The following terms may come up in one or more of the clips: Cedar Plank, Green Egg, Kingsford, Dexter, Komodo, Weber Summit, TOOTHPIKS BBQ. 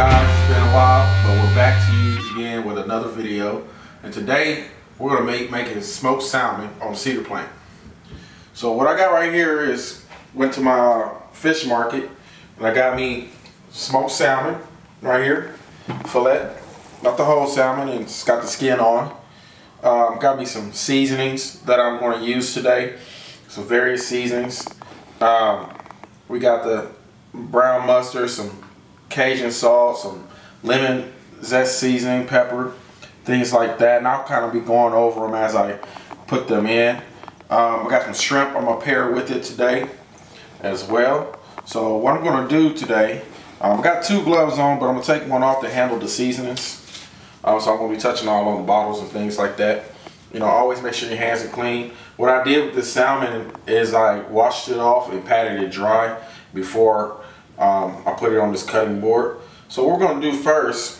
guys, it's been a while, but we're back to you again with another video. And today we're gonna making smoked salmon on Cedar Plank. So what I got right here is, went to my fish market and I got me smoked salmon right here, fillet, not the whole salmon, and it's got the skin on. Got me some seasonings that I'm gonna use today, some various seasonings. We got the brown mustard, some Cajun salt, some lemon zest seasoning, pepper, things like that. And I'll kind of be going over them as I put them in. I got some shrimp I'm gonna pair with it today as well. So what I'm gonna do today, I got two gloves on, but I'm gonna take one off to handle the seasonings. So I'm gonna be touching all on the bottles and things like that. You know, always make sure your hands are clean. What I did with the salmon is I washed it off and patted it dry before I put it on this cutting board. So what we're going to do first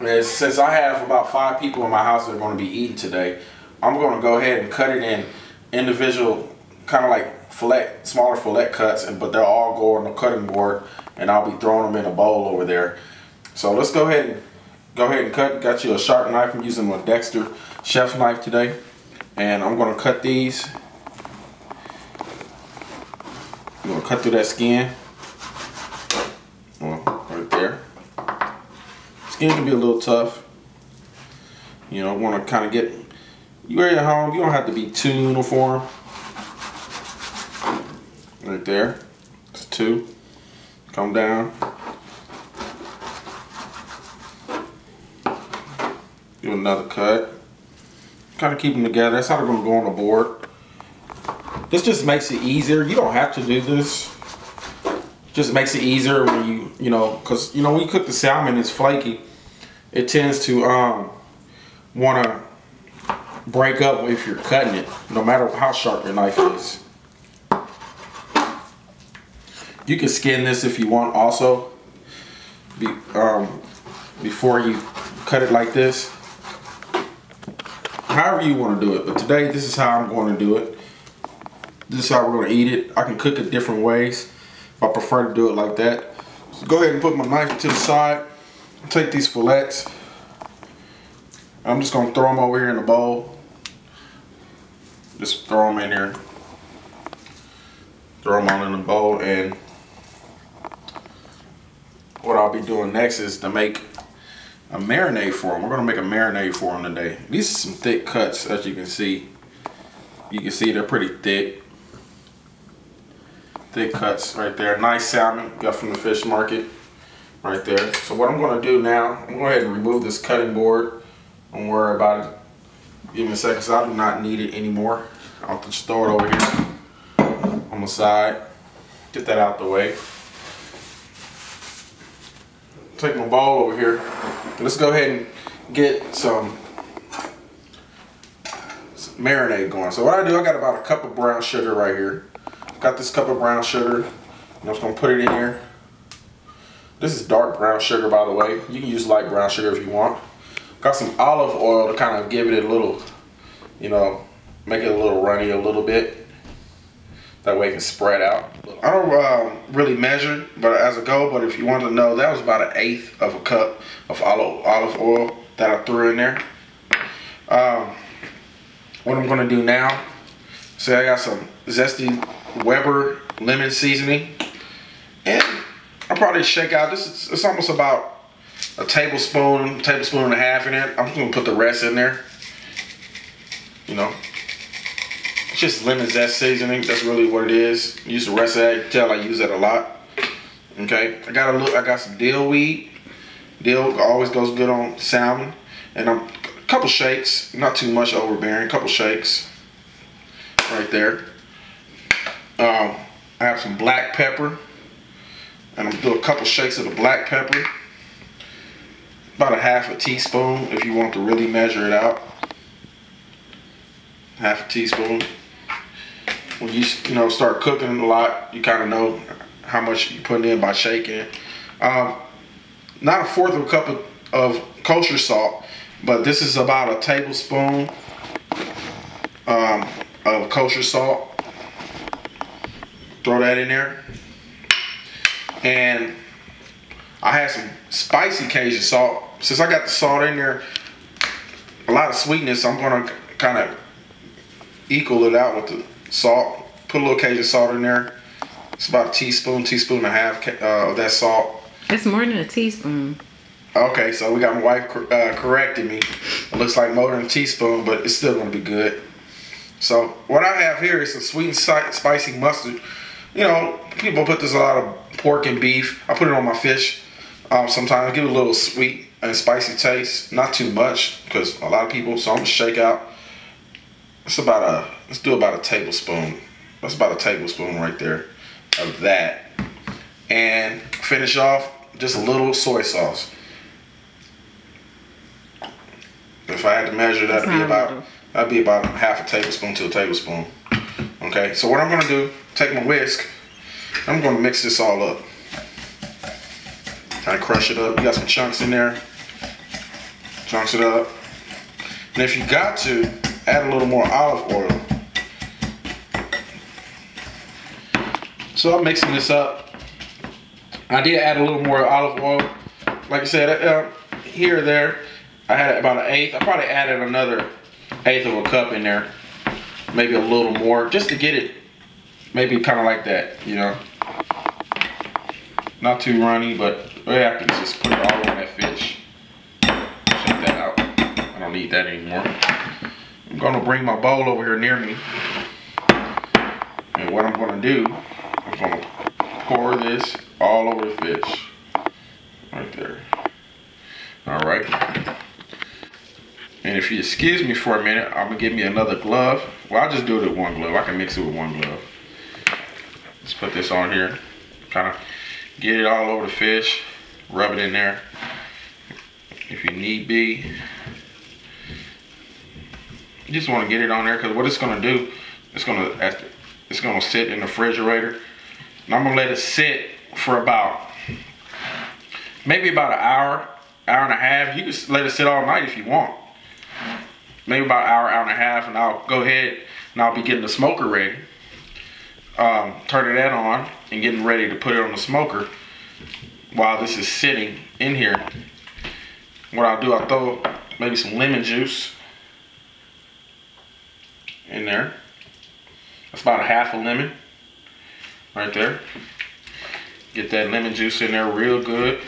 is, since I have about 5 people in my house that are going to be eating today, I'm going to go ahead and cut it in individual, kind of like fillet, smaller fillet cuts, but they'll all go on the cutting board and I'll be throwing them in a bowl over there. So let's go ahead and cut. Got you a sharp knife. I'm using my Dexter chef's knife today, and I'm going to cut these. I'm going to cut through that skin. Skin can be a little tough. You know, want to kind of get, you're at home, you don't have to be too uniform. Right there, it's 2. Come down. Do another cut. Kind of keep them together. That's how they're going to go on the board. This just makes it easier. You don't have to do this. Just makes it easier when you know, because you know, when you cook the salmon, it's flaky. It tends to want to break up if you're cutting it, no matter how sharp your knife is. You can skin this if you want also, before you cut it like this. However you want to do it, but today this is how I'm going to do it. This is how we're going to eat it. I can cook it different ways. I prefer to do it like that. So go ahead and put my knife to the side. Take these fillets. I'm just gonna throw them over here in the bowl. Just throw them in here. Throw them all in the bowl, and what I'll be doing next is to make a marinade for them. We're gonna make a marinade for them today. These are some thick cuts, as you can see. You can see they're pretty thick. Thick cuts right there. Nice salmon got from the fish market right there. So what I'm going to do now, I'm going to go ahead and remove this cutting board. Don't worry about it. Give me a second, because I do not need it anymore. I'll just throw it over here on the side. Get that out the way. Take my bowl over here. Let's go ahead and get some marinade going. So what I do, I got about a cup of brown sugar right here. Got this cup of brown sugar, and I'm just gonna put it in here. This is dark brown sugar, by the way. You can use light brown sugar if you want. Got some olive oil to kind of give it a little, you know, make it a little runny a little bit. That way it can spread out. I don't really measure, but as I go. But if you want to know, that was about 1/8 of a cup of olive oil that I threw in there. What I'm gonna do now? See, I got some zesty Weber lemon seasoning, and I'll probably shake out this is, it's almost about a tablespoon and a half in it. I'm just gonna put the rest in there. You know, it's just lemon zest seasoning, that's really what it is. Use the rest of that. You can tell I use that a lot. Okay, I got some dill weed. Dill always goes good on salmon, and I'm a couple shakes, not too much overbearing, a couple shakes right there. I have some black pepper, and I'm gonna do a couple shakes of the black pepper, about 1/2 teaspoon if you want to really measure it out. 1/2 teaspoon. When you start cooking a lot, you kind of know how much you put in by shaking. Not 1/4 cup of kosher salt, but this is about 1 tablespoon of kosher salt. Throw that in there, and I had some spicy Cajun salt. Since I got the salt in there, a lot of sweetness, I'm gonna kind of equal it out with the salt. Put a little Cajun salt in there. It's about a teaspoon, teaspoon and a half of that salt. It's more than a teaspoon. Okay, so we got my wife correcting me. It looks like more than a teaspoon, but it's still gonna be good. So what I have here is some sweet and spicy mustard. You know, people put this a lot of pork and beef. I put it on my fish sometimes. Give it a little sweet and spicy taste. Not too much, because a lot of people, so I'm gonna shake out. It's about a, let's do about a tablespoon. That's about a tablespoon right there of that. And finish off just a little soy sauce. If I had to measure, that'd be about, half a tablespoon to a tablespoon. Okay, so what I'm gonna do, take my whisk, I'm gonna mix this all up. Kind of crush it up. You got some chunks in there. Chunks it up. And if you got to, add a little more olive oil. So I'm mixing this up. I did add a little more olive oil. Like I said, here or there, I had about an eighth. I probably added another eighth of a cup in there. Maybe a little more, just to get it maybe kind of like that, you know. Not too runny, but what happens is just put it all on that fish. Check that out. I don't need that anymore. I'm gonna bring my bowl over here near me. And what I'm gonna do, I'm gonna pour this all over the fish. Right there. All right. And if you excuse me for a minute, I'm gonna give me another glove. Well, I'll just do it with one glove. I can mix it with one glove. Let's put this on here. Kind of get it all over the fish. Rub it in there if you need be. You just want to get it on there, because what it's gonna do, it's gonna sit in the refrigerator. And I'm gonna let it sit for about maybe about an hour, hour and a half. You can let it sit all night if you want. Maybe about an hour, hour and a half, and I'll go ahead and I'll be getting the smoker ready. Turning that on and getting ready to put it on the smoker while this is sitting in here. What I'll do, I'll throw maybe some lemon juice in there. That's about a half a lemon right there. Get that lemon juice in there real good.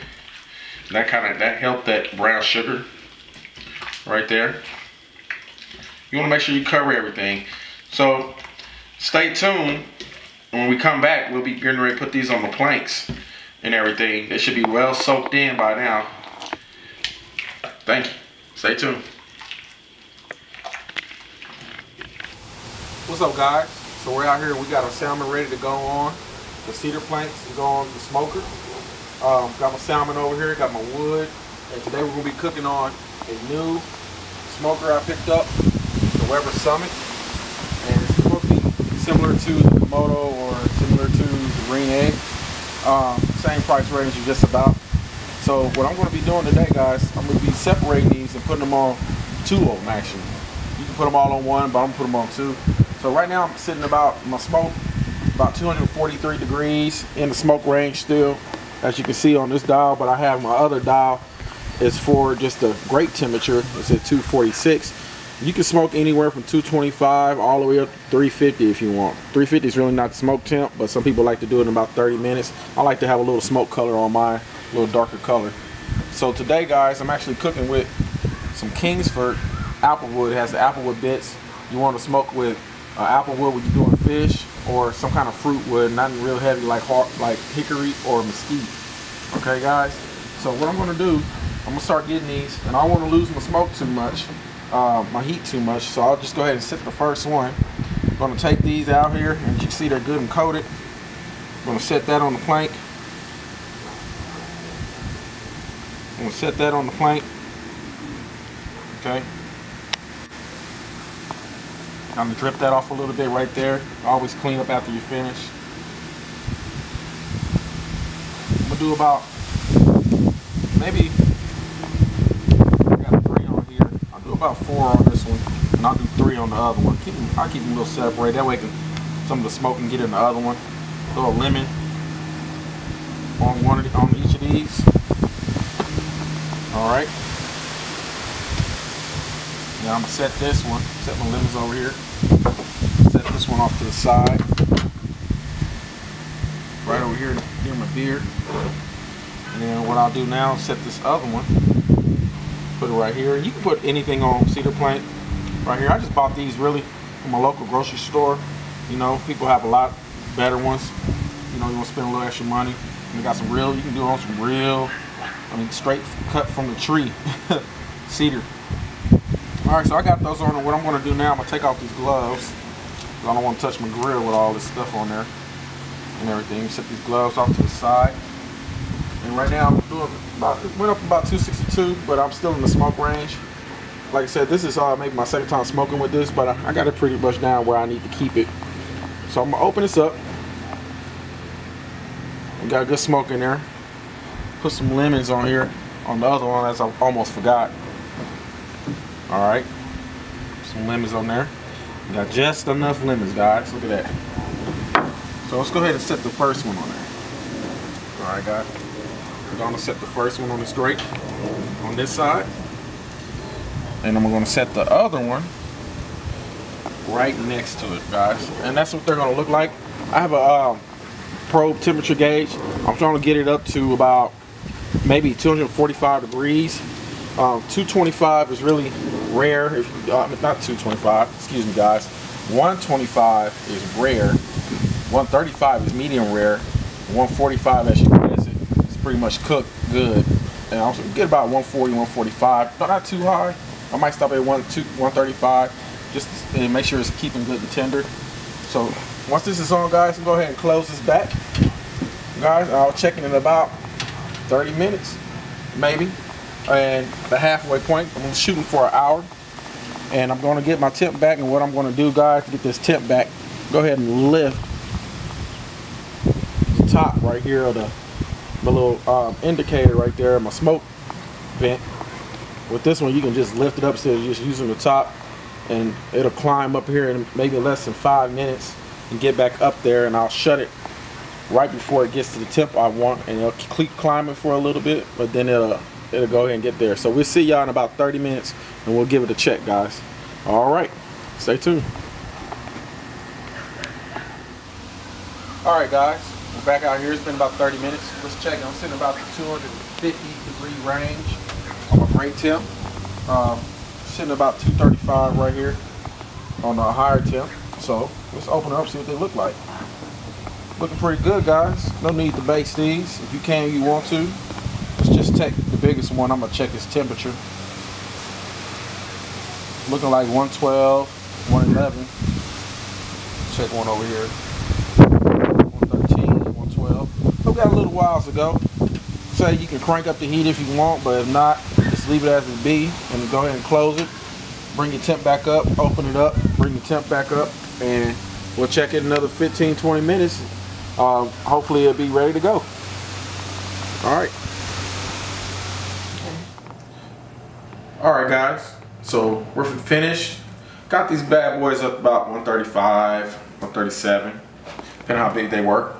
That helped that brown sugar right there. You want to make sure you cover everything. So stay tuned. When we come back, we'll be getting ready to put these on the planks and everything. They should be well soaked in by now. Thank you. Stay tuned. What's up, guys? So we're out here. We got our salmon ready to go on the cedar planks and go on the smoker. Got my salmon over here. Got my wood. And today we're going to be cooking on a new smoker I picked up. Weber Summit, and it's supposed to be similar to the Komodo or similar to the Green Egg. Same price range, you just about. So what I'm going to be doing today, guys, I'm going to be separating these and putting them on two of them, actually. You can put them all on one, but I'm going to put them on two. So right now I'm sitting about, my smoke, about 243 degrees in the smoke range still, as you can see on this dial, but I have my other dial. It's for just the grate temperature. It's at 246. You can smoke anywhere from 225 all the way up to 350 if you want. 350 is really not the smoke temp, but some people like to do it in about 30 minutes. I like to have a little smoke color on mine, a little darker color. So today, guys, I'm actually cooking with some Kingsford applewood. It has the applewood bits. You want to smoke with applewood when you're doing fish or some kind of fruit wood, nothing real heavy like hickory or mesquite. Okay, guys? So what I'm going to do, I'm going to start getting these, and I don't want to lose my smoke too much. My heat too much, so I'll just go ahead and sip the first one. I'm going to take these out here, and you can see they're good and coated. I'm going to set that on the plank. I'm going to set that on the plank. Okay. I'm going to drip that off a little bit right there. Always clean up after you finish. I'm going to do about maybe about four on this one, and I'll do three on the other one. I keep them a little separated, that way some of the smoke can get in the other one. Throw a lemon on each of these. All right. Now I'm gonna set this one, set my limbs over here. Set this one off to the side. Right over here near my beard. And then what I'll do now is set this other one. Put it right here. You can put anything on Cedar Plank right here. I just bought these really from a local grocery store. You know, people have a lot better ones. You know, you want to spend a little extra money. And we got some real, you can do on some real, I mean, straight cut from the tree cedar. All right, so I got those on, and what I'm gonna do now, I'm gonna take off these gloves, because I don't wanna touch my grill with all this stuff on there and everything. Set these gloves off to the side. And right now, I'm doing about, it went up about 262, but I'm still in the smoke range. Like I said, this is maybe my second time smoking with this, but I got it pretty much down where I need to keep it. So I'm gonna open this up. We got good smoke in there. Put some lemons on here, on the other one, as I almost forgot. All right, some lemons on there. We got just enough lemons, guys. Look at that. So let's go ahead and set the first one on there. All right, guys. We're gonna set the first one on this grate, on this side. And I'm gonna set the other one right next to it, guys. And that's what they're gonna look like. I have a probe temperature gauge. I'm trying to get it up to about maybe 245 degrees. 225 is really rare, if, not 225, excuse me guys, 125 is rare, 135 is medium rare, 145 as you guess it's pretty much cooked good, and I'm gonna get about 140, 145, not too high. I might stop at 135 just to make sure it's keeping good and tender. So once this is on, guys, I'm gonna go ahead and close this back, guys. I'll check it in about 30 minutes maybe. And the halfway point, I'm shooting for an hour, and I'm going to get my tip back. And what I'm going to do, guys, to get this tip back, go ahead and lift the top right here of the my little indicator right there, my smoke vent. With this one, you can just lift it up, so you're just using the top, and it'll climb up here in maybe less than 5 minutes and get back up there. And I'll shut it right before it gets to the tip I want, and it'll keep climbing for a little bit, but then it'll go ahead and get there. So we'll see y'all in about 30 minutes and we'll give it a check, guys. All right, stay tuned. All right, guys, we're back out here. It's been about 30 minutes. Let's check. I'm sitting about the 250 degree range on my grate temp. Sitting about 235 right here on a higher temp. So let's open them up, see what they look like. Looking pretty good, guys. No need to baste these. If you can, you want to. Let's just take the biggest one. I'm gonna check its temperature. Looking like 112, 111. Check one over here. 113, 112. We got a little while to go. Say you can crank up the heat if you want, but if not, just leave it as it be and go ahead and close it. Bring your temp back up, open it up, bring your temp back up, and we'll check it in another 15, 20 minutes. Hopefully it'll be ready to go. All right. Alright guys, so we're finished. Got these bad boys up about 135, 137, depending on how big they were.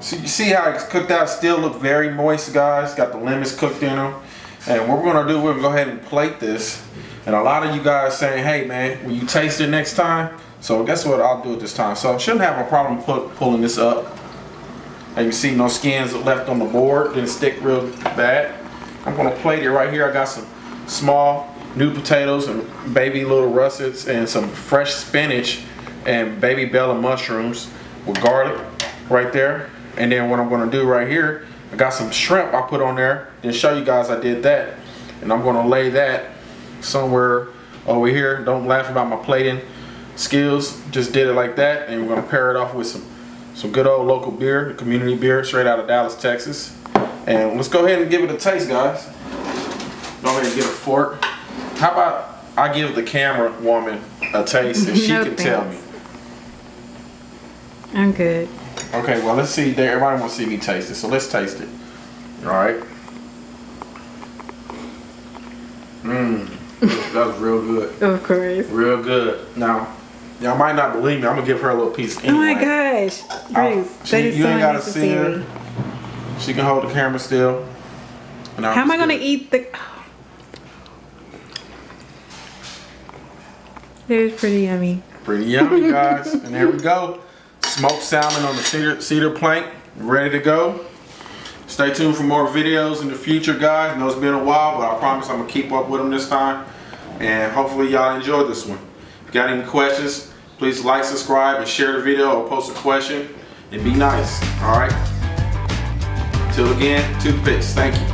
So you see how it's cooked out, still look very moist, guys. Got the lemons cooked in them. And what we're gonna do, we're gonna go ahead and plate this. And a lot of you guys saying, hey man, will you taste it next time? So guess what, I'll do it this time. So I shouldn't have a problem pulling this up. And you see no skins left on the board, didn't stick real bad. I'm gonna plate it right here. I got some small new potatoes and baby little russets and some fresh spinach and baby bella mushrooms with garlic right there. And then what I'm gonna do right here, I got some shrimp I put on there, then show you guys I did that. And I'm gonna lay that somewhere over here. Don't laugh about my plating skills, just did it like that. And we're gonna pair it off with some good old local beer, community beer straight out of Dallas, Texas. And let's go ahead and give it a taste, guys. Go ahead and get a fork. How about I give the camera woman a taste and she can tell me? I'm good. Okay, well let's see. Everybody wants to see me taste it, so let's taste it. All right. That was real good. Of course. Real good. Now, y'all might not believe me. I'm gonna give her a little piece anyway. Oh my gosh, Grace, that is so nice to see her. She can hold the camera still. How am I gonna eat the... It is pretty yummy. Pretty yummy, guys. And there we go. Smoked salmon on the cedar plank. Ready to go. Stay tuned for more videos in the future, guys. I know it's been a while, but I promise I'm going to keep up with them this time. And hopefully y'all enjoyed this one. If you got any questions, please like, subscribe, and share the video or post a question. It'd be nice. All right. Till again, toothpicks. Thank you.